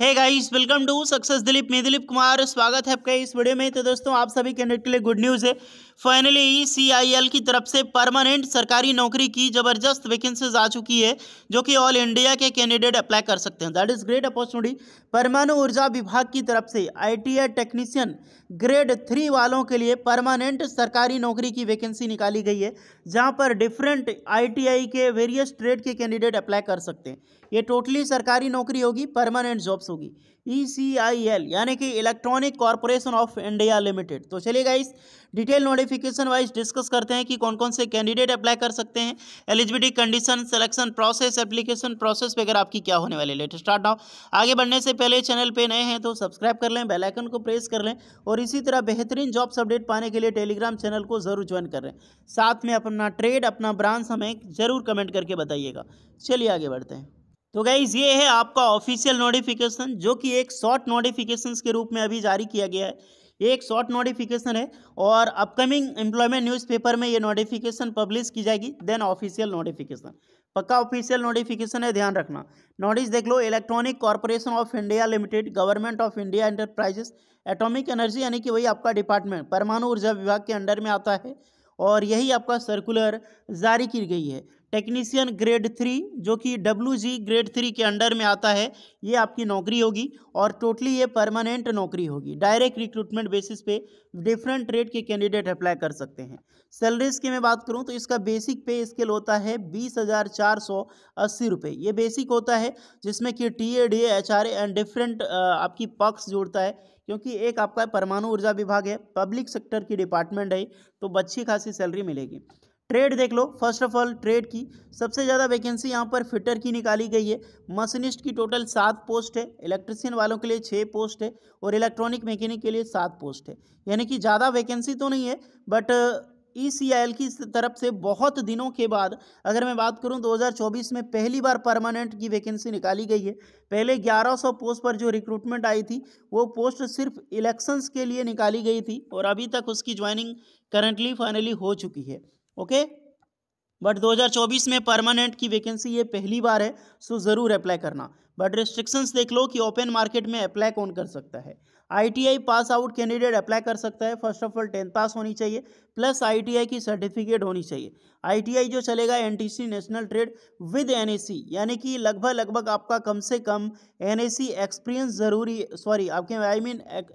Hey guys welcome to success Dilip, मैं दिलीप कुमार, स्वागत है आपका इस वीडियो में। तो दोस्तों आप सभी कैंडिडेट के लिए गुड न्यूज़ है, फाइनली ECIL की तरफ से परमानेंट सरकारी नौकरी की ज़बरदस्त वैकेंसीज आ चुकी है जो कि ऑल इंडिया के कैंडिडेट अप्लाई कर सकते हैं। That is great opportunity. परमाणु ऊर्जा विभाग की तरफ से ITI टेक्नीशियन ग्रेड 3 वालों के लिए परमानेंट सरकारी नौकरी की वैकेंसी निकाली गई है, जहाँ पर डिफरेंट ITI के वेरियस ट्रेड के कैंडिडेट अप्लाई कर सकते हैं। ये टोटली सरकारी नौकरी होगी, परमानेंट जॉब्स होगी। ECIL यानी कि electronic corporation of India limited. तो चलिए guys detail notification wise discuss करते हैं कि कौन कौन से कैंडिडेट अप्लाई कर सकते हैं, eligibility condition, selection process, application process वगैरह आपकी क्या होने वाली है। Let start now. आगे बढ़ने से पहले चैनल पे नए हैं तो सब्सक्राइब कर लें, बेल आइकन को प्रेस कर लें और इसी तरह बेहतरीन जॉब्स अपडेट पाने के लिए टेलीग्राम चैनल को जरूर ज्वाइन कर लें। साथ में अपना ट्रेड, अपना ब्रांच हमें जरूर कमेंट करके बताइएगा। चलिए आगे बढ़ते हैं। तो गाइज़ ये है आपका ऑफिशियल नोटिफिकेशन जो कि एक शॉर्ट नोटिफिकेशंस के रूप में अभी जारी किया गया है। ये एक शॉर्ट नोटिफिकेशन है और अपकमिंग एम्प्लॉयमेंट न्यूज़पेपर में ये नोटिफिकेशन पब्लिश की जाएगी, देन ऑफिशियल नोटिफिकेशन। पक्का ऑफिशियल नोटिफिकेशन है, ध्यान रखना। नोटिस देख लो, electronic corporation of India limited, government of India enterprises, atomic energy यानी कि वही आपका डिपार्टमेंट परमाणु ऊर्जा विभाग के अंडर में आता है और यही आपका सर्कुलर जारी की गई है। टेक्नीशियन ग्रेड 3 जो कि WG ग्रेड 3 के अंडर में आता है, ये आपकी नौकरी होगी और टोटली ये परमानेंट नौकरी होगी। डायरेक्ट रिक्रूटमेंट बेसिस पे डिफरेंट ट्रेड के कैंडिडेट अप्लाई कर सकते हैं। सैलरीज की मैं बात करूं तो इसका बेसिक पे स्केल होता है 20,480 रुपये, ये बेसिक होता है, जिसमें कि TA, DA, HR and different आपकी पक्स जुड़ता है, क्योंकि एक आपका परमाणु ऊर्जा विभाग है, पब्लिक सेक्टर की डिपार्टमेंट है, तो अच्छी खासी सैलरी मिलेगी। ट्रेड देख लो, फर्स्ट ऑफ ऑल ट्रेड की सबसे ज़्यादा वैकेंसी यहाँ पर फिटर की निकाली गई है। मशीनिस्ट की टोटल 7 पोस्ट है, इलेक्ट्रिशियन वालों के लिए 6 पोस्ट है और इलेक्ट्रॉनिक मैकेनिक के लिए 7 पोस्ट है। यानी कि ज़्यादा वैकेंसी तो नहीं है, बट ECIL की तरफ से बहुत दिनों के बाद, अगर मैं बात करूं 2024 में पहली बार परमानेंट की वैकेंसी निकाली गई है। पहले 1100 पोस्ट पर जो रिक्रूटमेंट आई थी वो पोस्ट सिर्फ इलेक्शंस के लिए निकाली गई थी और अभी तक उसकी ज्वाइनिंग करंटली फाइनली हो चुकी है। ओके, बट 2024 में परमानेंट की वैकेंसी ये पहली बार है, सो ज़रूर अप्लाई करना। बट रिस्ट्रिक्शंस देख लो कि ओपन मार्केट में अप्लाई कौन कर सकता है। ITI pass out candidate apply कर सकता है। फर्स्ट ऑफ ऑल 10th पास होनी चाहिए, प्लस ITI की सर्टिफिकेट होनी चाहिए। ITI जो चलेगा NTC national trade with NAC, यानी कि लगभग आपका कम से कम NAC एक्सपीरियंस ज़रूरी,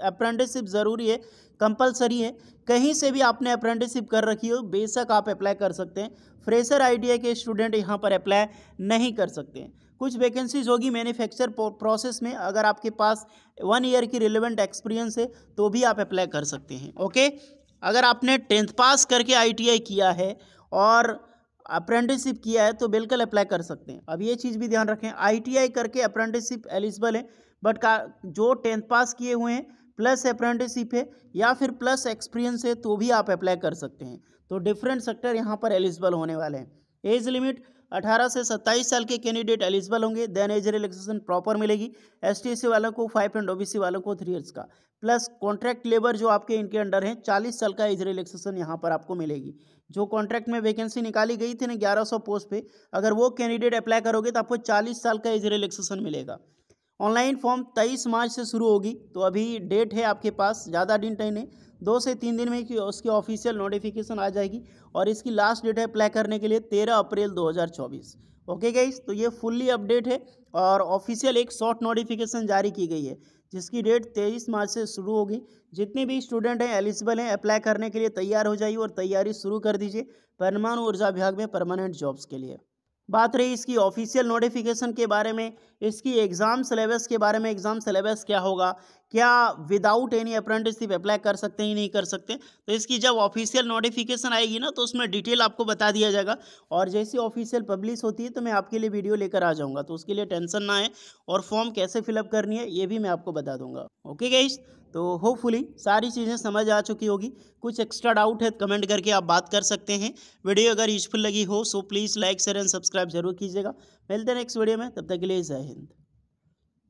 अप्रेंटिसशिप ज़रूरी है, कंपलसरी है। कहीं से भी आपने अप्रेंटिसशिप कर रखी हो बेशक आप अप्लाई कर सकते हैं। फ्रेशर ITI के स्टूडेंट यहाँ पर अप्लाई नहीं कर सकते हैं। कुछ वैकेंसीज होगी मैन्युफैक्चर प्रोसेस में, अगर आपके पास 1 ईयर की रिलेवेंट एक्सपीरियंस है तो भी आप अप्लाई कर सकते हैं। ओके, अगर आपने 10th पास करके ITI किया है और अप्रेंटिसशिप किया है तो बिल्कुल अप्लाई कर सकते हैं। अब ये चीज़ भी ध्यान रखें, ITI करके अप्रेंटिसशिप एलिजिबल है, बट जो 10th पास किए हुए हैं प्लस अप्रेंटिसशिप है या फिर प्लस एक्सपीरियंस है तो भी आप अप्लाई कर सकते हैं। तो डिफरेंट सेक्टर यहाँ पर एलिजिबल होने वाले हैं। एज लिमिट 18 से 27 साल के कैंडिडेट एलिजिबल होंगे, देन एज रिलैक्सेशन प्रॉपर मिलेगी। ST वालों को 5 एंड OBC वालों को 3 इयर्स का, प्लस कॉन्ट्रैक्ट लेबर जो आपके इनके अंडर हैं 40 साल का एज रिलैक्सेशन यहाँ पर आपको मिलेगी। जो कॉन्ट्रैक्ट में वैकेंसी निकाली गई थी ना 1100 पोस्ट पे, अगर वो कैंडिडेट अप्लाई करोगे तो आपको 40 साल का एज रिलैक्सेशन मिलेगा। ऑनलाइन फॉर्म 23 मार्च से शुरू होगी, तो अभी डेट है आपके पास, ज़्यादा दिन टाइम है, 2 से 3 दिन में कि उसकी ऑफिशियल नोटिफिकेशन आ जाएगी और इसकी लास्ट डेट है अप्लाई करने के लिए 13 अप्रैल 2024। ओके गाइस, तो ये फुल्ली अपडेट है और ऑफिशियल एक शॉर्ट नोटिफिकेशन जारी की गई है जिसकी डेट 23 मार्च से शुरू होगी। जितने भी स्टूडेंट हैं एलिजिबल हैं, अप्लाई करने के लिए तैयार हो जाइए और तैयारी शुरू कर दीजिए परमाणु ऊर्जा विभाग में परमानेंट जॉब्स के लिए। बात रही इसकी ऑफिशियल नोटिफिकेशन के बारे में, इसकी एग्ज़ाम सिलेबस के बारे में, एग्ज़ाम सिलेबस क्या होगा, क्या विदाउट एनी अप्रेंटिसशिप अप्लाई कर सकते हैं नहीं कर सकते, तो इसकी जब ऑफिशियल नोटिफिकेशन आएगी ना तो उसमें डिटेल आपको बता दिया जाएगा और जैसी ऑफिशियल पब्लिश होती है तो मैं आपके लिए वीडियो लेकर आ जाऊँगा, तो उसके लिए टेंशन ना है। और फॉर्म कैसे फिलअप करनी है ये भी मैं आपको बता दूँगा। ओके गाइस, तो होपफुली सारी चीज़ें समझ आ चुकी होगी। कुछ एक्स्ट्रा डाउट है कमेंट करके आप बात कर सकते हैं। वीडियो अगर यूजफुल लगी हो so please like, share and subscribe जरूर कीजिएगा। मिलते हैं नेक्स्ट वीडियो में, तब तक के लिए जय हिंद।